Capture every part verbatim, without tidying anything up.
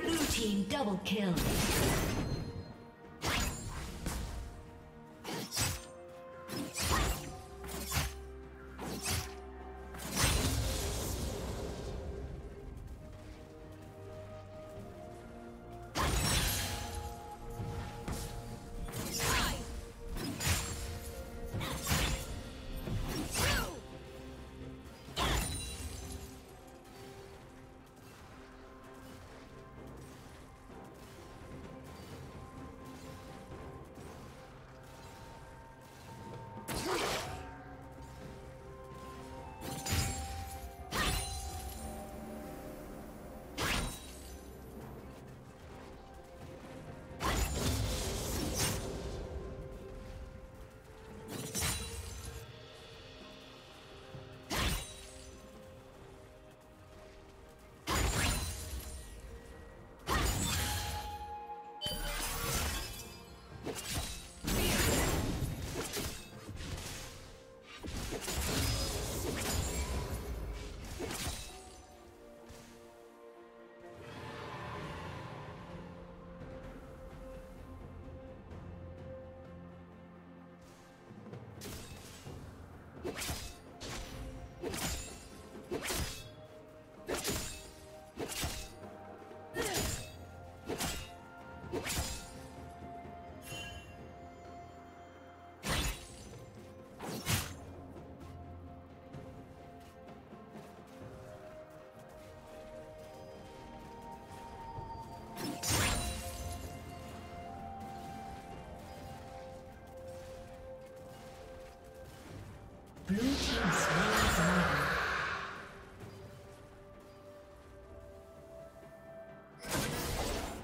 Blue team double kill. Blue team slays me.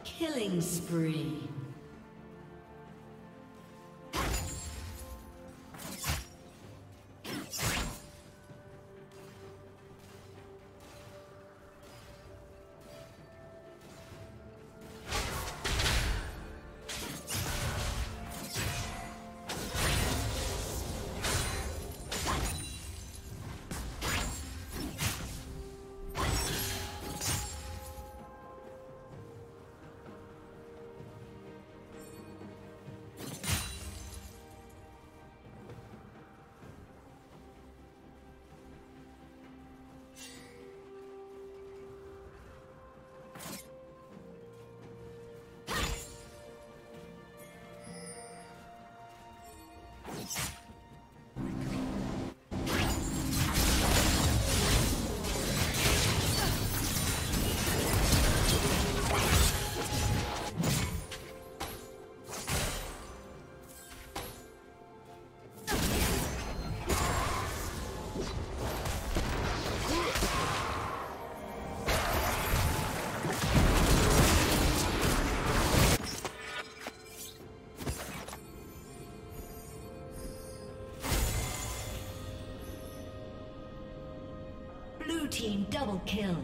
Killing spree. Team double kill.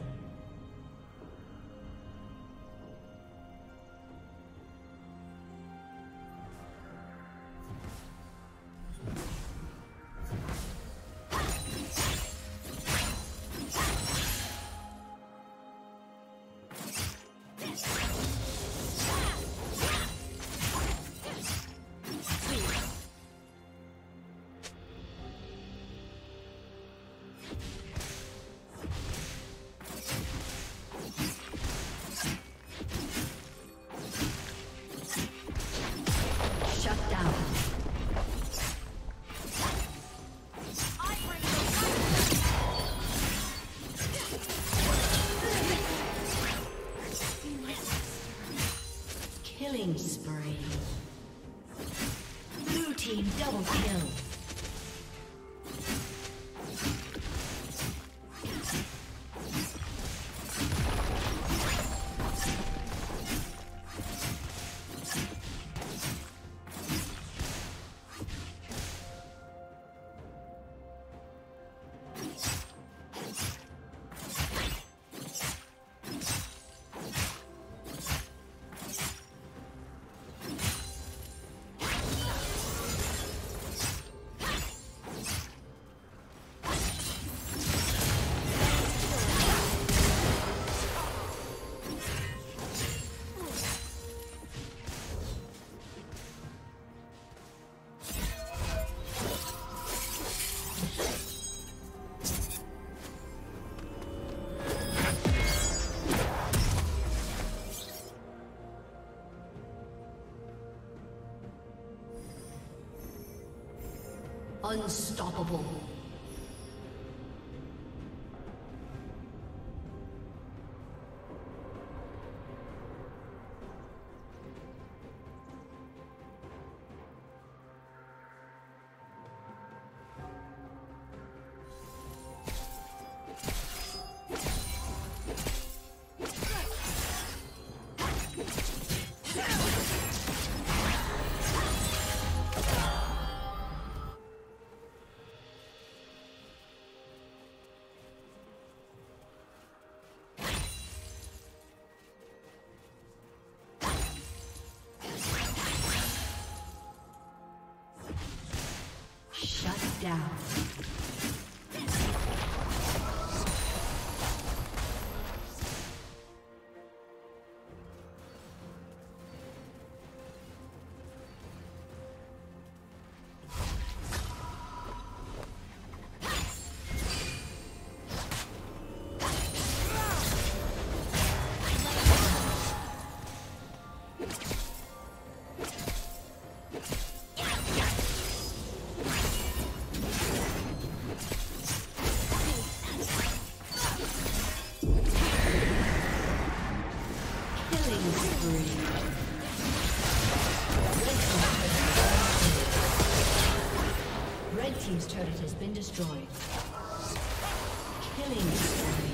Spree. Blue team double kill. Unstoppable. Shut down. Team's turret has been destroyed. Killing spree.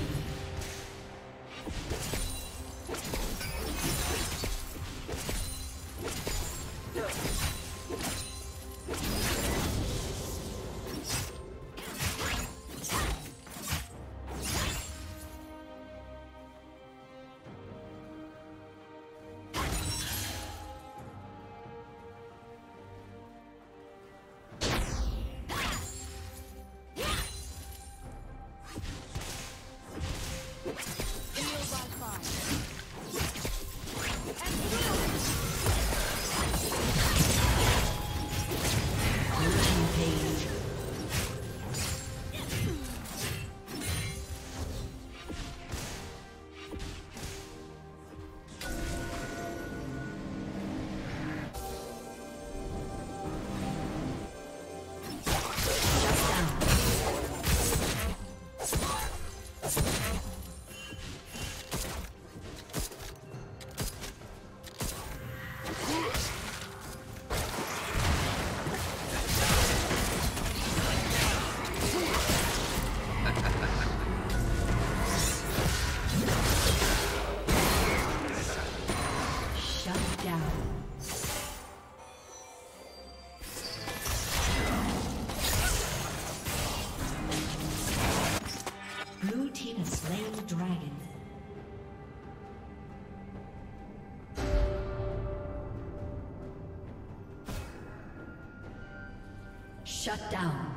Shut down.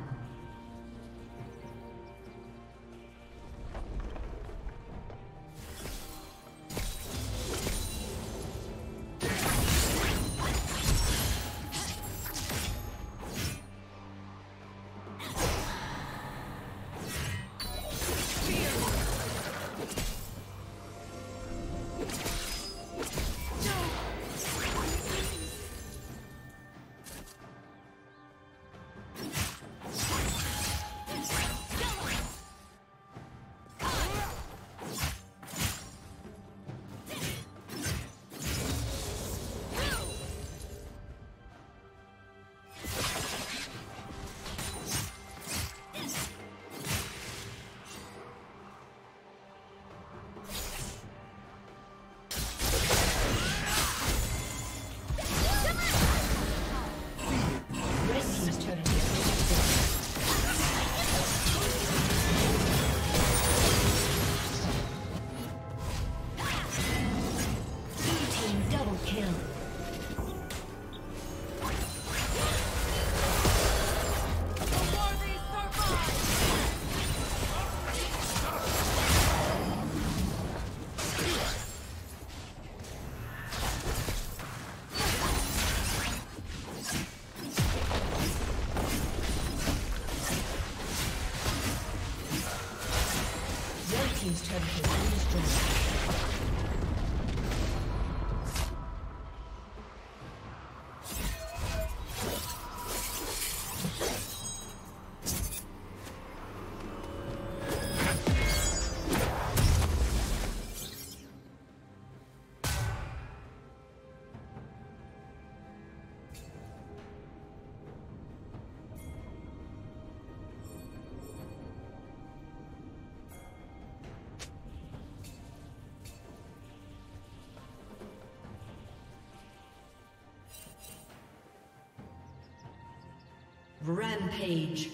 Rampage.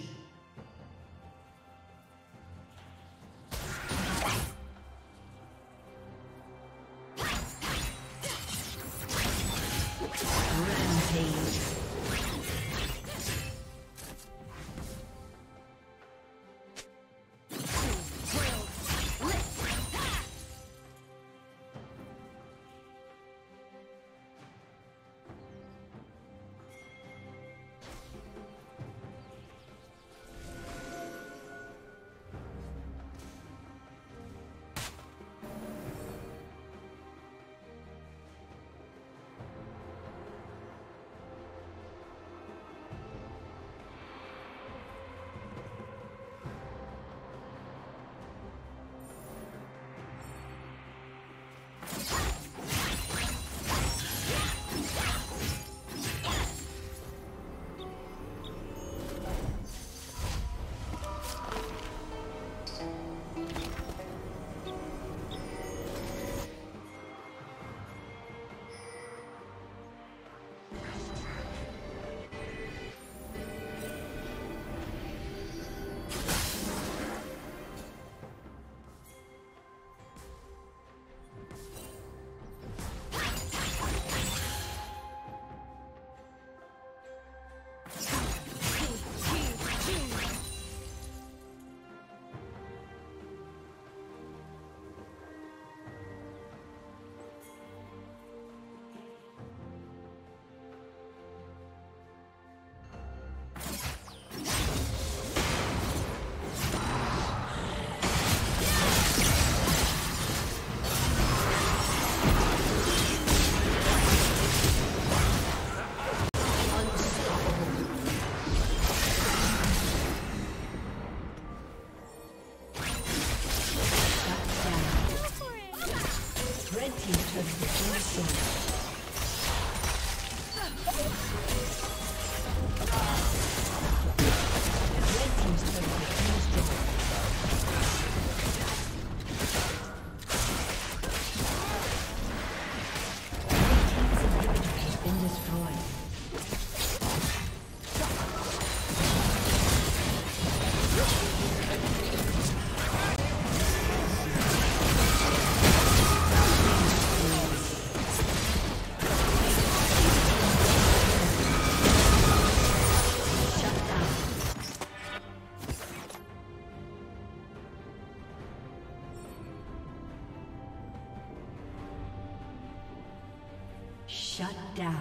Shut down. Yes.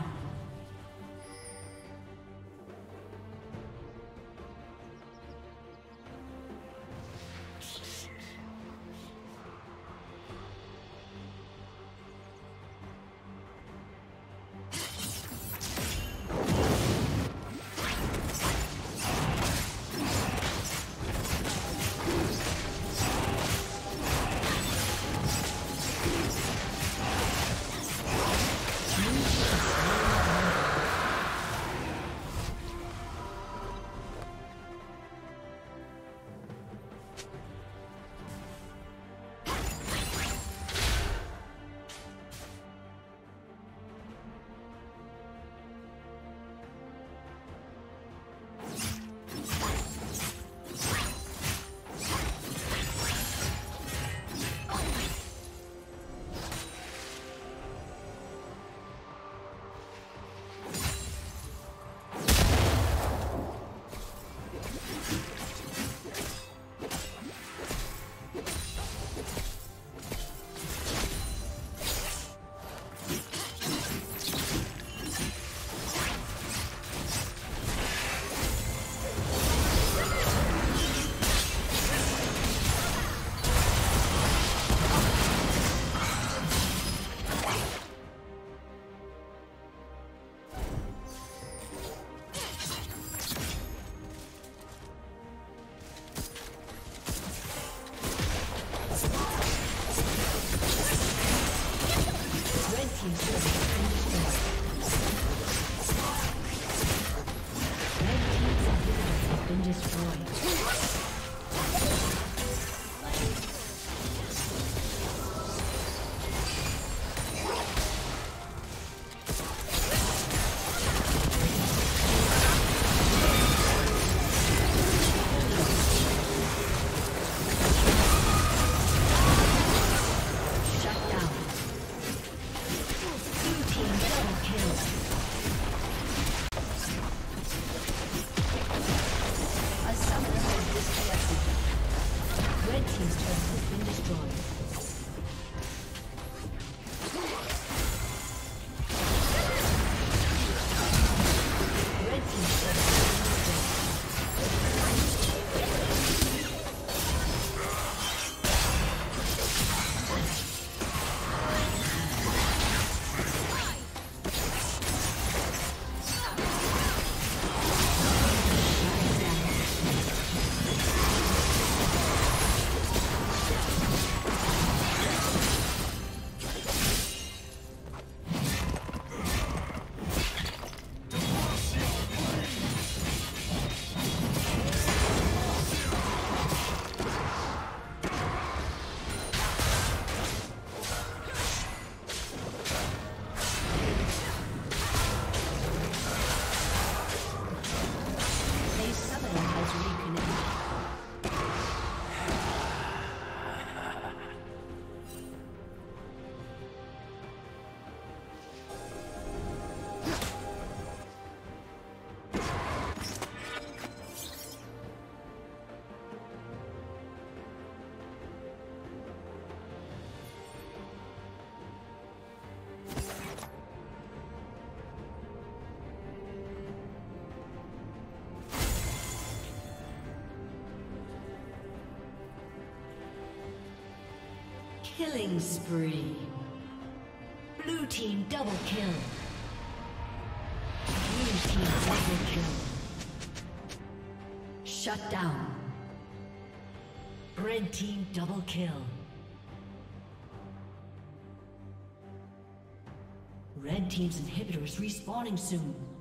Killing spree. Blue team double kill. Blue team double kill. Shut down. Red team double kill. Red team's inhibitor is respawning soon.